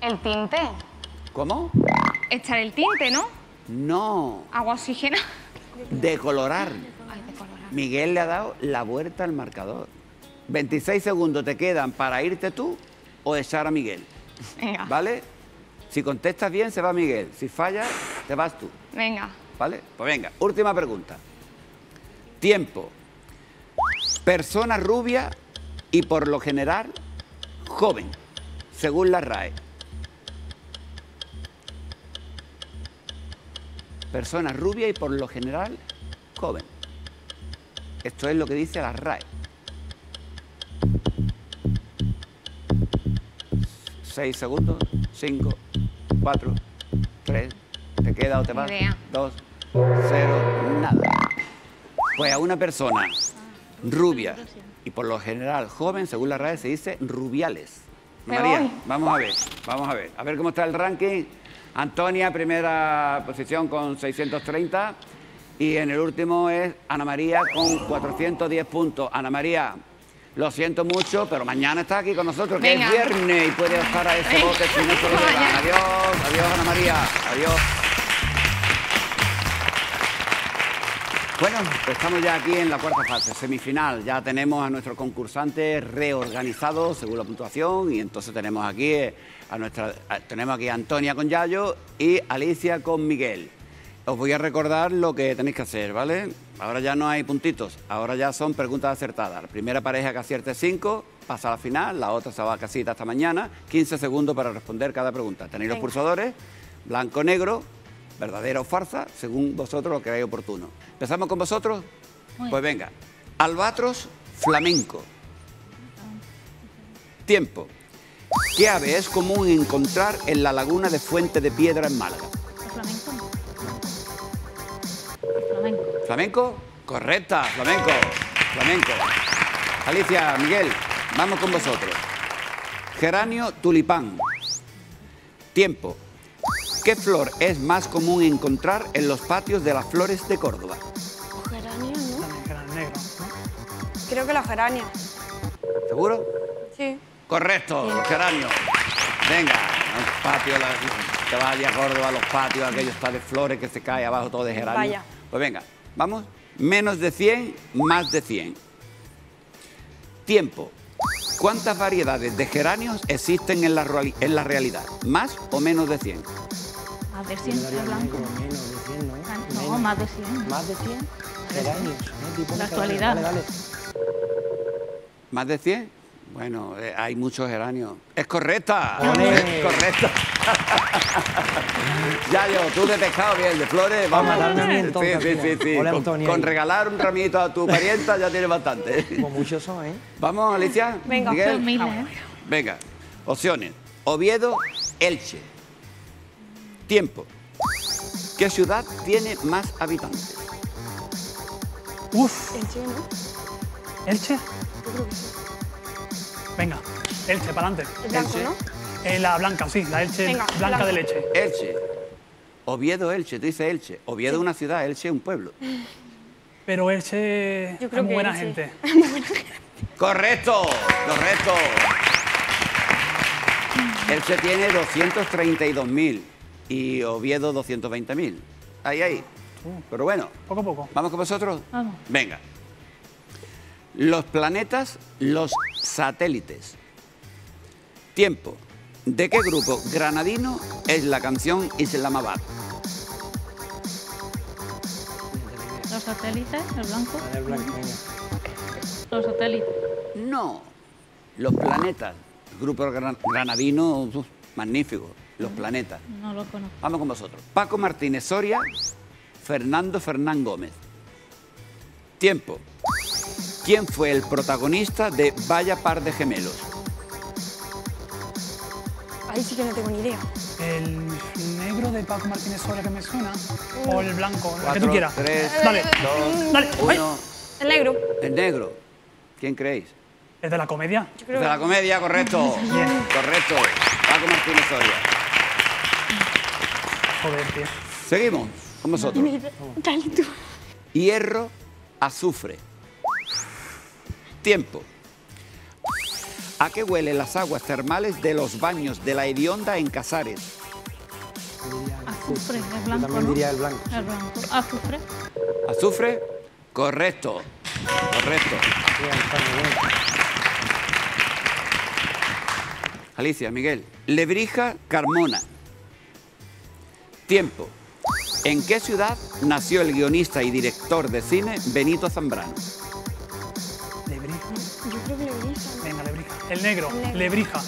¿El tinte? ¿Cómo? Echar el tinte, ¿no? No. Agua oxigenada. Decolorar. Ay, decolorar. Miguel le ha dado la vuelta al marcador. 26 segundos te quedan para irte tú o echar a Miguel. Venga. ¿Vale? Si contestas bien, se va Miguel. Si fallas, te vas tú. Venga. ¿Vale? Pues venga, última pregunta. Tiempo. Persona rubia y por lo general joven, según la RAE. Persona rubia y por lo general joven. Esto es lo que dice la RAE. 6 segundos, 5, 4, 3, te queda o te vas, 2, 0, nada. Pues a una persona rubia y por lo general joven, según la RAE, se dice rubiales. María, vamos a ver. A ver cómo está el ranking. Antonia, primera posición con 630. Y en el último es Ana María con 410 puntos. Ana María, lo siento mucho, pero mañana está aquí con nosotros, que es viernes y puede estar a ese bote si no se lo llevan. Adiós, adiós Ana María, adiós. Bueno, pues estamos ya aquí en la cuarta fase, semifinal. Ya tenemos a nuestros concursantes reorganizados según la puntuación y entonces tenemos aquí a Antonia con Yayo y Alicia con Miguel. Os voy a recordar lo que tenéis que hacer, ¿vale? Ahora ya no hay puntitos, ahora ya son preguntas acertadas. La primera pareja que acierte 5 pasa a la final, la otra se va a casita hasta mañana. 15 segundos para responder cada pregunta. Tenéis los pulsadores, blanco, negro, verdadera o farsa, según vosotros lo creáis oportuno. ¿Empezamos con vosotros? Pues venga, albatros, flamenco. Tiempo. ¿Qué ave es común encontrar en la laguna de Fuente de Piedra en Málaga? ¿Flamenco? Correcta, flamenco, flamenco. Alicia, Miguel, vamos con vosotros. Geranio, tulipán. Tiempo. ¿Qué flor es más común encontrar en los patios de las flores de Córdoba? Geranio, ¿no? Geranio negro. Creo que la gerania. ¿Seguro? Sí. Correcto, los geranios. Venga, al patio, que vaya a Córdoba, los patios, aquellos está de flores que se cae abajo todo de geranio. Vaya. Pues venga, vamos. Menos de 100, más de 100. Tiempo. ¿Cuántas variedades de geranios existen en la realidad? ¿Más o menos de 100? Más de 100, soy blanco. Menos de 100, ¿no? No, más de 100. ¿Más de 100? Geranios. En la actualidad. Dale, dale. ¿Más de 100? Bueno, hay muchos geranios. ¡Es correcta! ¡Es correcta! Yayo, tú de pescado bien, de flores, vamos a darme un montón. Sí. Hola, con regalar un ramillito a tu parienta ya tienes bastante. Como muchos son, ¿eh? Vamos, Alicia. Venga, Miguel. Venga, opciones. Oviedo, Elche. Tiempo. ¿Qué ciudad tiene más habitantes? Uf. Elche, ¿no? ¿Elche? Venga, Elche, para adelante. Elche, ¿no? La blanca, sí, la Elche, venga, blanca de leche. Elche. Oviedo, Elche, tú dices Elche. Oviedo es una ciudad, Elche es un pueblo. Pero Elche es muy buena gente. Correcto, correcto. Elche tiene 232.000 y Oviedo 220.000. Ahí. Pero bueno. Poco a poco. ¿Vamos con vosotros? Vamos. Venga. Los planetas, los satélites. Tiempo. ¿De qué grupo granadino es la canción Islamabad? ¿Los satélites? ¿El blanco? El blanco. ¿Los satélites? No. Los planetas. El grupo granadino, magnífico. Los planetas. No lo conozco. Vamos con vosotros. Paco Martínez Soria, Fernando Fernán Gómez. Tiempo. ¿Quién fue el protagonista de Vaya par de gemelos? Ahí sí que no tengo ni idea. El negro de Paco Martínez Soria que me suena. O el blanco, el que tú quieras. 3, dale, 2, dale. 1. El negro. El negro. ¿Quién creéis? ¿Es de la comedia? Yo creo. Es de la comedia, correcto. Correcto. Paco Martínez Soria. Joder, tío. Seguimos con vosotros. Hierro, azufre. Tiempo. ¿A qué huelen las aguas termales de los baños de la Hedionda en Casares? Azufre, el blanco. Yo también diría el blanco. El blanco. Azufre. Azufre, correcto. Correcto. Alicia, Miguel. Lebrija, Carmona. Tiempo. ¿En qué ciudad nació el guionista y director de cine Benito Zambrano? Yo creo que Lebrija. Venga, Lebrija. El negro, Lebrija.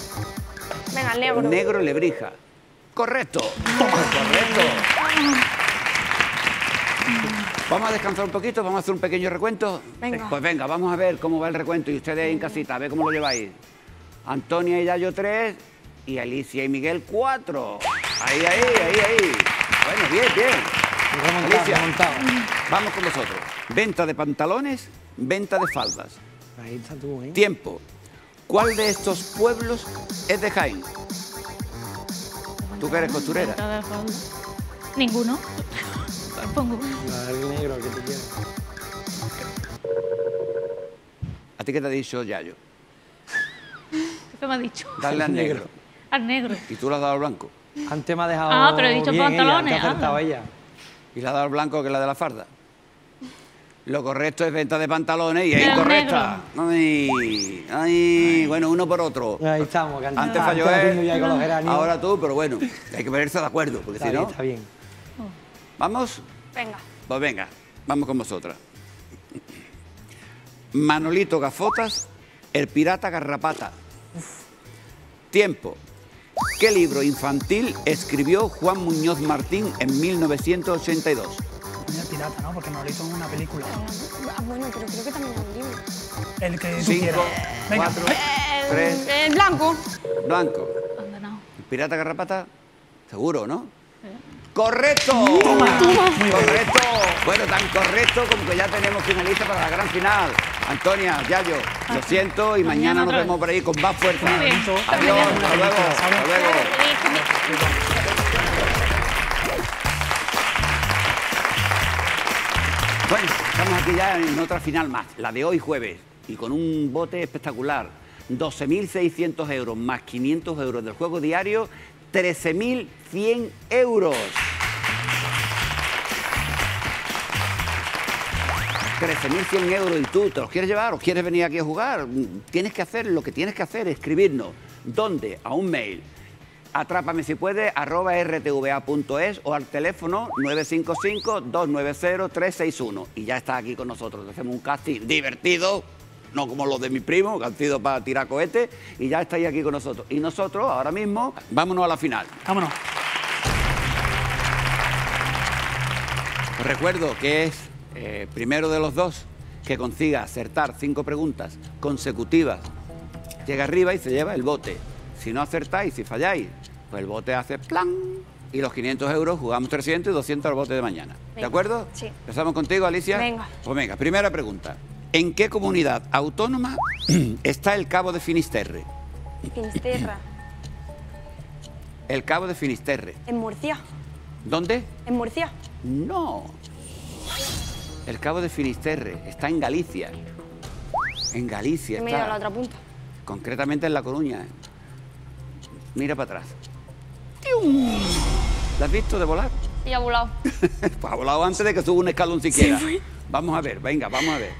Venga, el negro. Negro, Lebrija. Correcto. Correcto. Vamos a descansar un poquito, vamos a hacer un pequeño recuento. Venga. Pues venga, vamos a ver cómo va el recuento y ustedes en casita, a ver cómo lo lleváis. Antonia y Yayo 3, y Alicia y Miguel 4. Ahí. Bueno, bien. Alicia, vamos con nosotros. Venta de pantalones, venta de faldas. Ahí está tú, ¿eh? Tiempo. ¿Cuál de estos pueblos es de Jaén? ¿Tú que eres costurera? Ninguno. Pongo. El negro que te quiero. ¿A ti qué te ha dicho Yayo? ¿Qué me ha dicho? Dale al negro. Al negro. ¿Y tú le has dado al blanco? Antes me ha dejado. Ah, pero he dicho bien pantalones. Ella, antes ha ella. ¿Y le has dado al blanco que es la de la farda? Lo correcto es venta de pantalones y es incorrecta. Ay, bueno, uno por otro. Ahí estamos, cantando. Antes falló él, ahora tú, pero bueno, hay que ponerse de acuerdo, porque si no... Está bien. ¿Vamos? Venga. Pues venga, vamos con vosotras. Manolito Gafotas, El Pirata Garrapata. Uf. Tiempo. ¿Qué libro infantil escribió Juan Muñoz Martín en 1982? El pirata, ¿no? Porque Manolito es una película. Ah, bueno, pero creo que también es un libro. El que tú quieras. Venga. 4, 3... El blanco. Blanco. No. El Pirata Garrapata, seguro, ¿no? ¡Correcto! ¡Correcto! Bueno, tan correcto como que ya tenemos finalista para la gran final. Antonia, Yayo, lo siento y mañana nos vemos por ahí con más fuerza. Adiós, hasta luego, hasta luego. Bueno, estamos aquí ya en otra final más, la de hoy jueves, y con un bote espectacular. 12.600 euros más 500 euros del juego diario, 13.100 euros. 13.100 euros y tú, ¿te los quieres llevar o quieres venir aquí a jugar? Tienes que hacer lo que tienes que hacer, escribirnos. ¿Dónde? A un mail. Atrápame si puedes, @rtva.es o al teléfono 955-290-361. Y ya está aquí con nosotros. Hacemos un casting divertido, no como los de mi primo, que han sido para tirar cohetes, y ya estáis aquí con nosotros. Y nosotros, ahora mismo, vámonos a la final. Vámonos. Os recuerdo que es primero de los dos que consiga acertar 5 preguntas consecutivas. Llega arriba y se lleva el bote. Si no acertáis, si falláis, pues el bote hace plan y los 500 euros jugamos 300 y 200 al bote de mañana. Venga. ¿De acuerdo? Sí. ¿Empezamos contigo, Alicia? Venga. Pues venga, primera pregunta. ¿En qué comunidad autónoma está el Cabo de Finisterre? Finisterra. El Cabo de Finisterre. En Murcia. ¿Dónde? En Murcia. No. El Cabo de Finisterre está en Galicia. En Galicia está. Me he ido a la otra punta. Concretamente en La Coruña. Mira para atrás. ¡Tium! ¿La has visto de volar? Sí, ha volado. Pues ha volado antes de que suba un escalón siquiera. Sí, vamos a ver, venga, vamos a ver.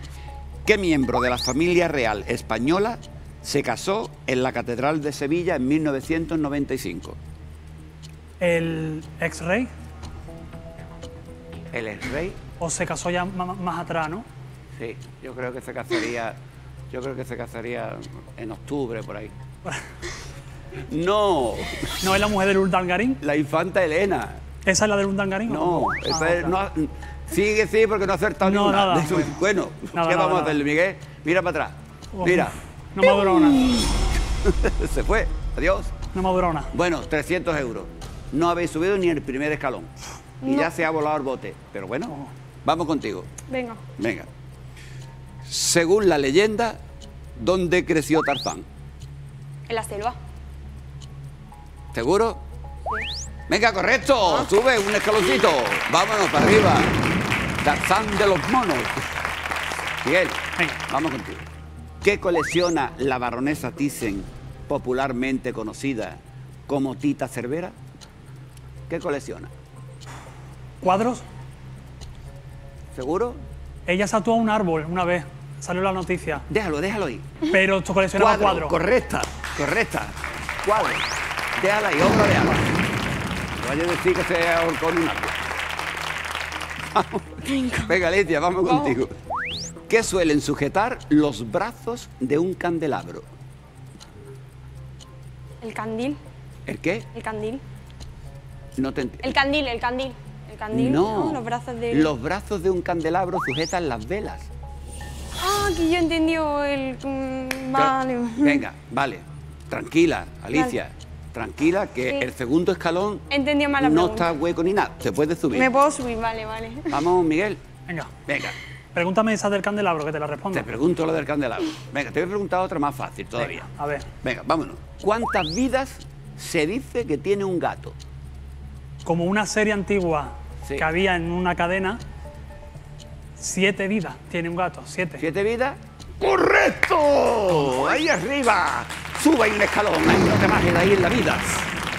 ¿Qué miembro de la familia real española se casó en la Catedral de Sevilla en 1995? ¿El ex rey? ¿El ex rey? ¿O se casó ya más atrás, no? Sí, yo creo que se casaría... Yo creo que se casaría en octubre, por ahí. No. ¿No es la mujer del Urdangarín? La Infanta Elena. ¿Esa es la del Urdangarín? No, no, esa es, no. Sigue, sí, porque no ha acertado no, ninguna. Nada. Bueno, nada, ¿qué nada, vamos nada. A hacer, Miguel? Mira para atrás. Mira. No me ha durado nada. Se fue. Adiós. No me ha durado nada. Bueno, 300 euros. No habéis subido ni el primer escalón. No. Y ya se ha volado el bote. Pero bueno, vamos contigo. Venga. Venga. Según la leyenda, ¿dónde creció Tarzán? En la selva. ¿Seguro? Sí. Venga, correcto. Ah. Sube un escaloncito. Vámonos para arriba. Tarzán de los monos. Miguel, venga, vamos contigo. ¿Qué colecciona la baronesa Thyssen, popularmente conocida como Tita Cervera? ¿Qué colecciona? ¿Cuadros? ¿Seguro? Ella tatuó un árbol una vez. Salió la noticia. Déjalo, déjalo ahí. Pero tú coleccionabas cuadros. Correcta, correcta. Cuadros. Déjala y otra déjala. No vaya a decir que se ahorcó en un árbol. Venga, Alicia, vamos contigo. ¿Qué suelen sujetar los brazos de un candelabro? El candil. ¿El qué? El candil. No te entiendo. El candil, el candil. El candil. No, no, los brazos de... Los brazos de un candelabro sujetan las velas. Ah, que yo entendí el... Vale. Venga, vale. Tranquila, Alicia. Vale. Tranquila, que sí, el segundo escalón entendió mal la pregunta, no está hueco ni nada. Se puede subir. Me puedo subir, vale, vale. Vamos, Miguel. Venga. Venga. Pregúntame esa del candelabro, que te la respondo. Te pregunto la del candelabro. Venga, te voy a preguntar otra más fácil todavía. Venga, a ver. Venga, vámonos. ¿Cuántas vidas se dice que tiene un gato? Como una serie antigua, sí, que había en una cadena, 7 vidas tiene un gato, 7. ¿7 vidas? ¡Correcto! Ahí arriba. Suba ahí un escalón, no te bajes de ahí en la vida.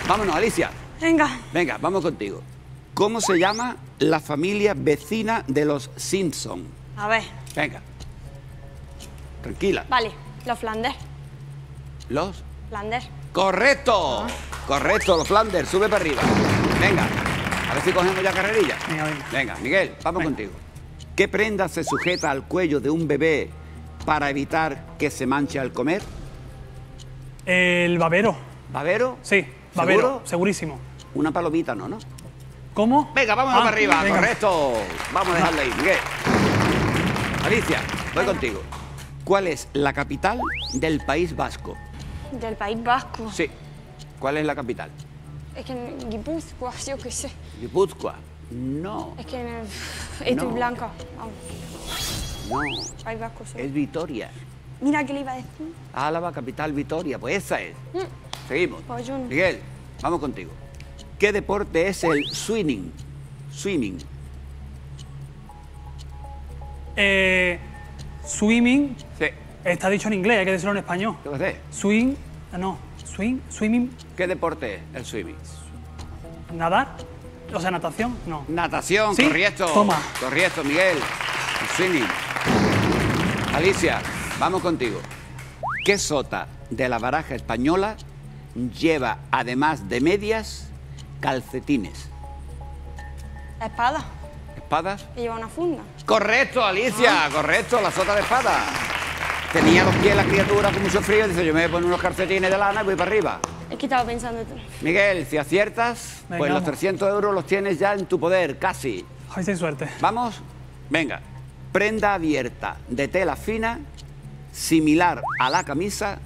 Vámonos, Alicia. Venga. Venga, vamos contigo. ¿Cómo se llama la familia vecina de los Simpson? A ver. Venga. Tranquila. Vale, los Flanders. ¿Los? Flanders. ¡Correcto! Ah. Correcto, los Flanders. Sube para arriba. Venga. A ver si cogemos ya carrerilla. Venga, venga. Venga, Miguel, vamos contigo. ¿Qué prenda se sujeta al cuello de un bebé para evitar que se manche al comer? El babero. ¿Babero? Sí, babero. ¿Seguro? Segurísimo. Una palomita, ¿no? ¿Cómo? Venga, vámonos para arriba, venga, correcto. Vamos a dejarla ahí, Miguel. Alicia, voy contigo. ¿Cuál es la capital del País Vasco? ¿Del País Vasco? Sí. ¿Cuál es la capital? Es que en Guipúzcoa, yo qué sé. ¿Guipúzcoa? No. Es que en el... Estoy blanca. No. País Vasco, sí. Es Vitoria. Mira que le iba a decir. Álava, capital, Vitoria. Pues esa es. Seguimos. Pues no. Miguel, vamos contigo. ¿Qué deporte es el swimming? Swimming. Swimming. Sí. Está dicho en inglés, hay que decirlo en español. ¿Qué es? Swing. No. Swing. Swimming. ¿Qué deporte es el swimming? ¿Nadar? O sea, natación. No. Natación, ¿sí? Correcto. Toma. Correcto, Miguel. El swimming. Alicia. Vamos contigo. ¿Qué sota de la baraja española lleva, además de medias, calcetines? La espada. ¿Espadas? Y lleva una funda. ¡Correcto, Alicia! Ah. ¡Correcto! La sota de espada. Tenía los pies la criatura con mucho frío y dice, yo me voy a poner unos calcetines de lana y voy para arriba. Es que estaba pensando... Miguel, si aciertas, venga, pues los 300 euros los tienes ya en tu poder, casi. Ay, sin suerte. ¿Vamos? Venga. Prenda abierta de tela fina, similar a la camisa,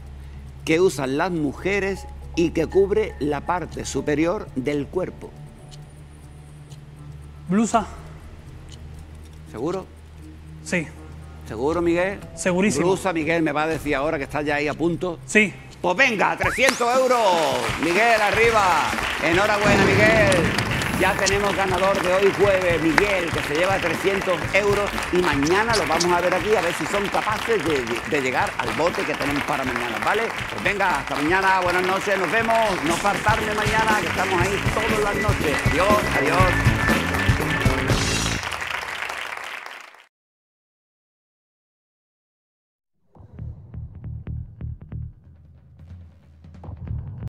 que usan las mujeres y que cubre la parte superior del cuerpo. Blusa. ¿Seguro? Sí. ¿Seguro, Miguel? Segurísimo. Blusa, Miguel, me va a decir ahora que está ya ahí a punto. Sí. Pues venga, 300 euros. Miguel, arriba. Enhorabuena, Miguel. Ya tenemos ganador de hoy jueves, Miguel, que se lleva 300 euros y mañana lo vamos a ver aquí, a ver si son capaces de llegar al bote que tenemos para mañana, ¿vale? Pues venga, hasta mañana, buenas noches, nos vemos, no faltarme mañana, que estamos ahí todas las noches. Adiós, adiós.